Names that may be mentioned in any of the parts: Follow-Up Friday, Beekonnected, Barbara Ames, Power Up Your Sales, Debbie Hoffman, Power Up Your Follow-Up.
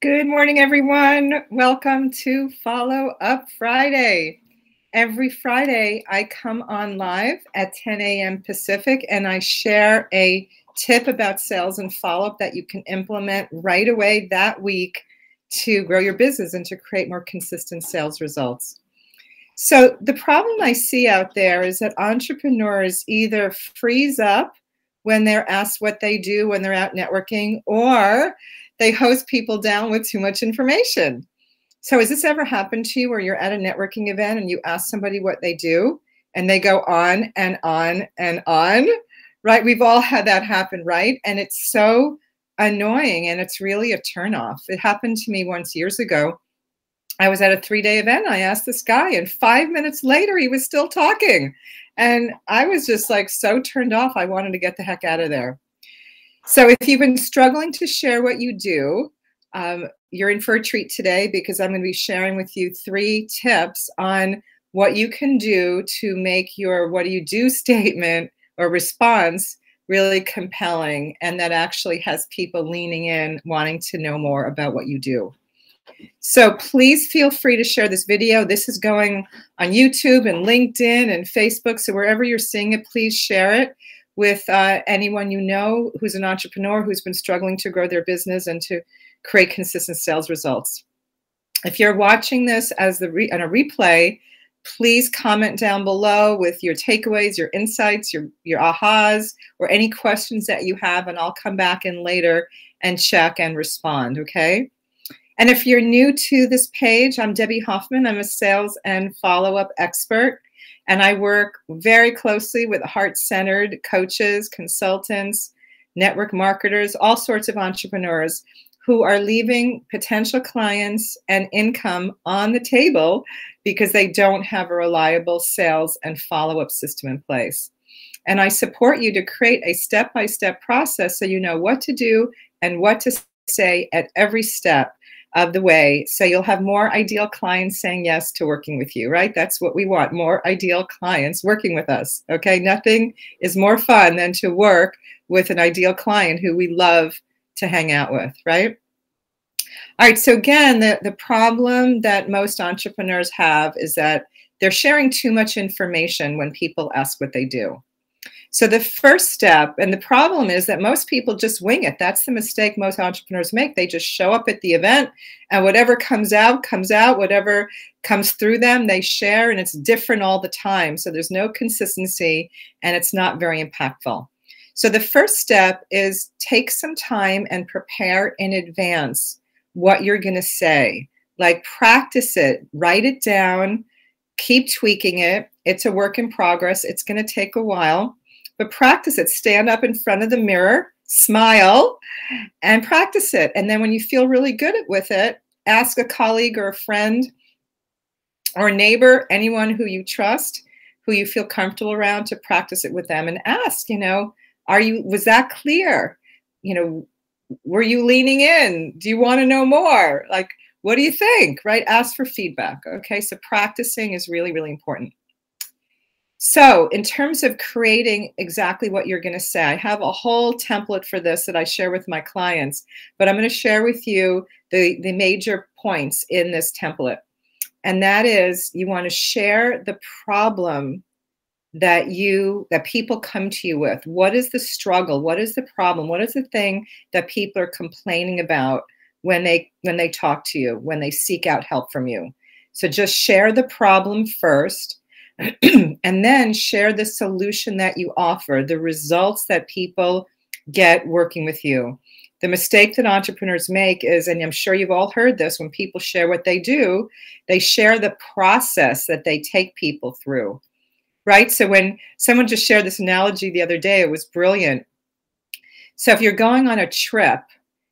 Good morning, everyone. Welcome to Follow Up Friday. Every Friday, I come on live at 10 a.m. Pacific, and I share a tip about sales and follow-up that you can implement right away that week to grow your business and to create more consistent sales results. So the problem I see out there is that entrepreneurs either freeze up when they're asked what they do when they're out networking, or they hose people down with too much information. So has this ever happened to you where you're at a networking event and you ask somebody what they do and they go on and on and on, right? We've all had that happen, right? And it's so annoying and it's really a turnoff. It happened to me once years ago. I was at a three-day event. I asked this guy and 5 minutes later, he was still talking. And I was just like so turned off. I wanted to get the heck out of there. So if you've been struggling to share what you do, you're in for a treat today because I'm going to be sharing with you 3 tips on what you can do to make your what do you do statement or response really compelling and that actually has people leaning in, wanting to know more about what you do. So please feel free to share this video. This is going on YouTube and LinkedIn and Facebook. So wherever you're seeing it, please share it with anyone you know who's an entrepreneur who's been struggling to grow their business and to create consistent sales results. If you're watching this as on a replay, please comment down below with your takeaways, your insights, your ahas, or any questions that you have, and I'll come back in later and check and respond, okay? And if you're new to this page, I'm Debbie Hoffman. I'm a sales and follow-up expert, and I work very closely with heart-centered coaches, consultants, network marketers, all sorts of entrepreneurs who are leaving potential clients and income on the table because they don't have a reliable sales and follow-up system in place. And I support you to create a step-by-step process so you know what to do and what to say at every step of the way, so you'll have more ideal clients saying yes to working with you, right? That's what we want, more ideal clients working with us, okay? Nothing is more fun than to work with an ideal client who we love to hang out with, right? All right, so again, the problem that most entrepreneurs have is that they're sharing too much information when people ask what they do. So the first step, and the problem is that most people just wing it. That's the mistake most entrepreneurs make. They just show up at the event and whatever comes out, comes out. Whatever comes through them, they share, and it's different all the time. So there's no consistency and it's not very impactful. So the first step is take some time and prepare in advance what you're going to say. Like practice it, write it down, keep tweaking it. It's a work in progress. It's going to take a while. But practice it. Stand up in front of the mirror, smile, and practice it. And then when you feel really good with it, ask a colleague or a friend or neighbor, anyone who you trust, who you feel comfortable around, to practice it with them and ask, you know, was that clear? You know, were you leaning in? Do you want to know more? Like, what do you think, right? Ask for feedback, okay? So practicing is really, really important. So in terms of creating exactly what you're going to say, I have a whole template for this that I share with my clients, but I'm going to share with you the major points in this template. And that is, you want to share the problem that people come to you with. What is the struggle? What is the problem? What is the thing that people are complaining about when they talk to you, when they seek out help from you? So just share the problem first. And then share the solution that you offer, the results that people get working with you. The mistake that entrepreneurs make is, and I'm sure you've all heard this, when people share what they do, they share the process that they take people through, right? So when someone just shared this analogy the other day, it was brilliant. So if you're going on a trip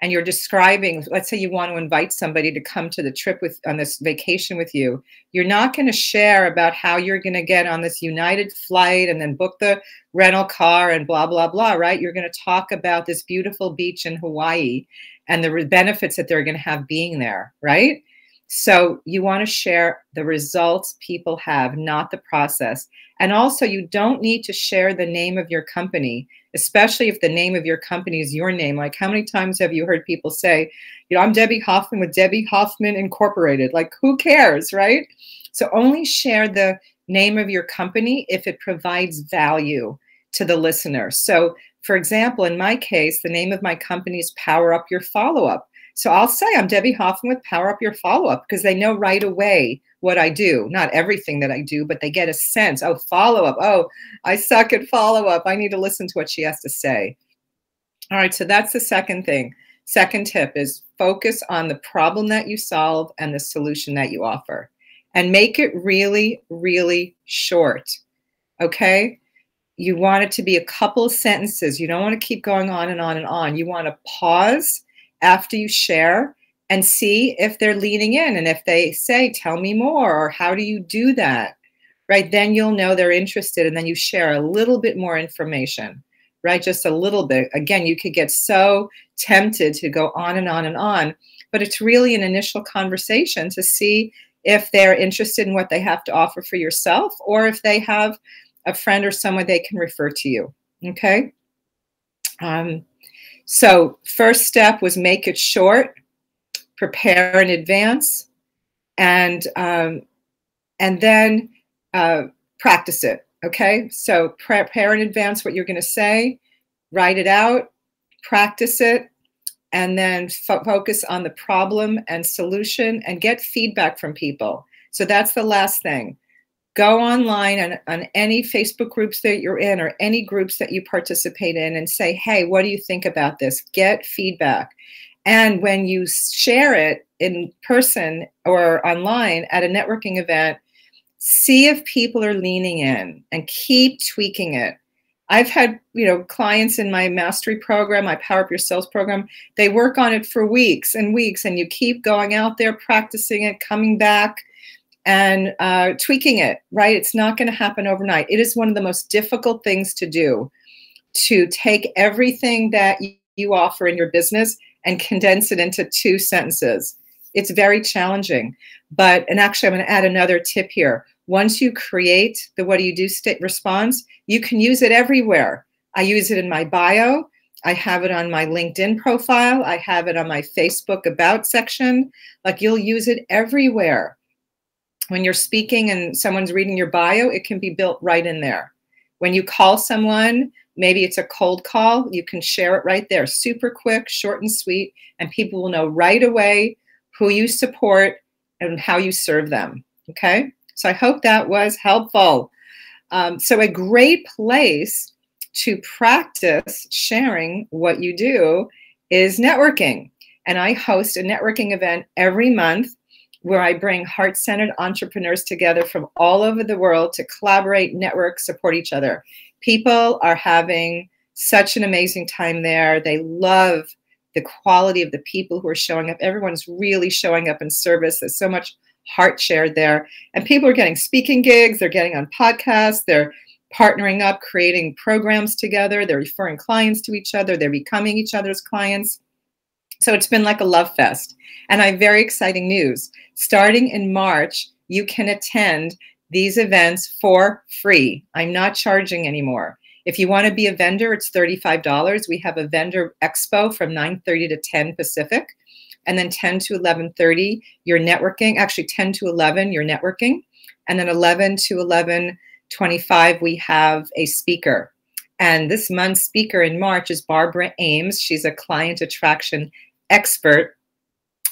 and you're describing, let's say you want to invite somebody to come to the trip on this vacation with you, you're not going to share about how you're going to get on this United flight and then book the rental car and blah, blah, blah, right? You're going to talk about this beautiful beach in Hawaii and the benefits that they're going to have being there, right? So you want to share the results people have, not the process. And also, you don't need to share the name of your company. especially if the name of your company is your name. Like, how many times have you heard people say, you know, I'm Debbie Hoffman with Debbie Hoffman Incorporated. Like, who cares, right? So only share the name of your company if it provides value to the listener. So for example, in my case, the name of my company is Power Up Your Follow-Up. So I'll say I'm Debbie Hoffman with Power Up Your Follow-Up, because they know right away what I do. Not everything that I do, but they get a sense. Oh, follow-up. Oh, I suck at follow-up. I need to listen to what she has to say. All right, so that's the second thing. Second tip is focus on the problem that you solve and the solution that you offer. And make it really, really short, okay? You want it to be a couple of sentences. You don't want to keep going on and on and on. You want to pause after you share and see if they're leaning in, and if they say, tell me more, or how do you do that, right? Then you'll know they're interested, and then you share a little bit more information, right? Just a little bit. Again, you could get so tempted to go on and on and on, but it's really an initial conversation to see if they're interested in what they have to offer for yourself, or if they have a friend or someone they can refer to you, okay? So first step was make it short, prepare in advance, and then practice it, okay? So prepare in advance what you're gonna say, write it out, practice it, and then focus on the problem and solution, and get feedback from people. So that's the last thing. Go online and on any Facebook groups that you're in, or any groups that you participate in, and say, hey, what do you think about this? Get feedback. And when you share it in person or online at a networking event, see if people are leaning in, and keep tweaking it. I've had, you know, clients in my mastery program, my Power Up Your Sales program, they work on it for weeks and weeks, and you keep going out there, practicing it, coming back, and tweaking it, right? It's not going to happen overnight. It is one of the most difficult things to do, to take everything that you offer in your business and condense it into 2 sentences. It's very challenging. But, and actually I'm going to add another tip here. Once you create the what do you do response, you can use it everywhere. I use it in my bio. I have it on my LinkedIn profile. I have it on my Facebook about section. Like, you'll use it everywhere. When you're speaking and someone's reading your bio, it can be built right in there. When you call someone, maybe it's a cold call, you can share it right there. Super quick, short and sweet, and people will know right away who you support and how you serve them, okay? So I hope that was helpful. So a great place to practice sharing what you do is networking. And I host a networking event every month, where I bring heart-centered entrepreneurs together from all over the world to collaborate, network, support each other. People are having such an amazing time there. They love the quality of the people who are showing up. Everyone's really showing up in service. There's so much heart shared there. And people are getting speaking gigs. They're getting on podcasts. They're partnering up, creating programs together. They're referring clients to each other. They're becoming each other's clients. So it's been like a love fest. And I have very exciting news. Starting in March, you can attend these events for free. I'm not charging anymore. If you want to be a vendor, it's $35. We have a vendor expo from 9:30 to 10 Pacific, and then 10 to 11:30, your networking, actually 10 to 11, your networking, and then 11 to 11:25, we have a speaker. And this month's speaker in March is Barbara Ames. She's a client attraction expert,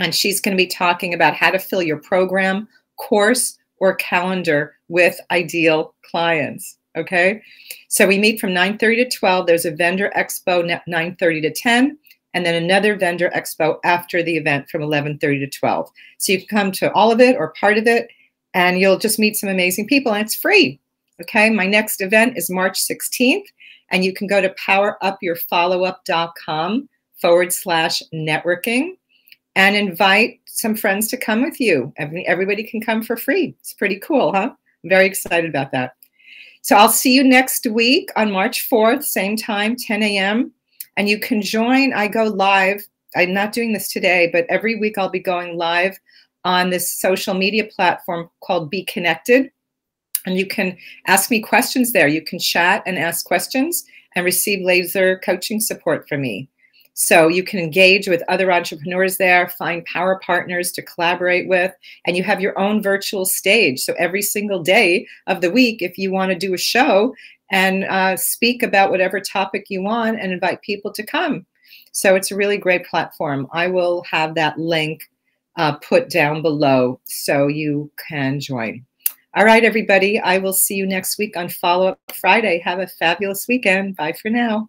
and she's going to be talking about how to fill your program, course, or calendar with ideal clients, okay? So we meet from 9:30 to 12. There's a vendor expo 9:30 to 10, and then another vendor expo after the event from 11:30 to 12. So you can come to all of it or part of it, and you'll just meet some amazing people, and it's free, okay? My next event is March 16th. And you can go to PowerUpYourFollowUp.com/networking and invite some friends to come with you. Everybody can come for free. It's pretty cool, huh? I'm very excited about that. So I'll see you next week on March 4th, same time, 10 a.m. And you can join. I go live. I'm not doing this today, but every week I'll be going live on this social media platform called Beekonnected. And you can ask me questions there. You can chat and ask questions. and receive laser coaching support from me. So you can engage with other entrepreneurs there, find power partners to collaborate with, and you have your own virtual stage. So every single day of the week, if you want to do a show and speak about whatever topic you want and invite people to come. So it's a really great platform. I will have that link put down below so you can join. All right, everybody, I will see you next week on Follow Up Friday. Have a fabulous weekend. Bye for now.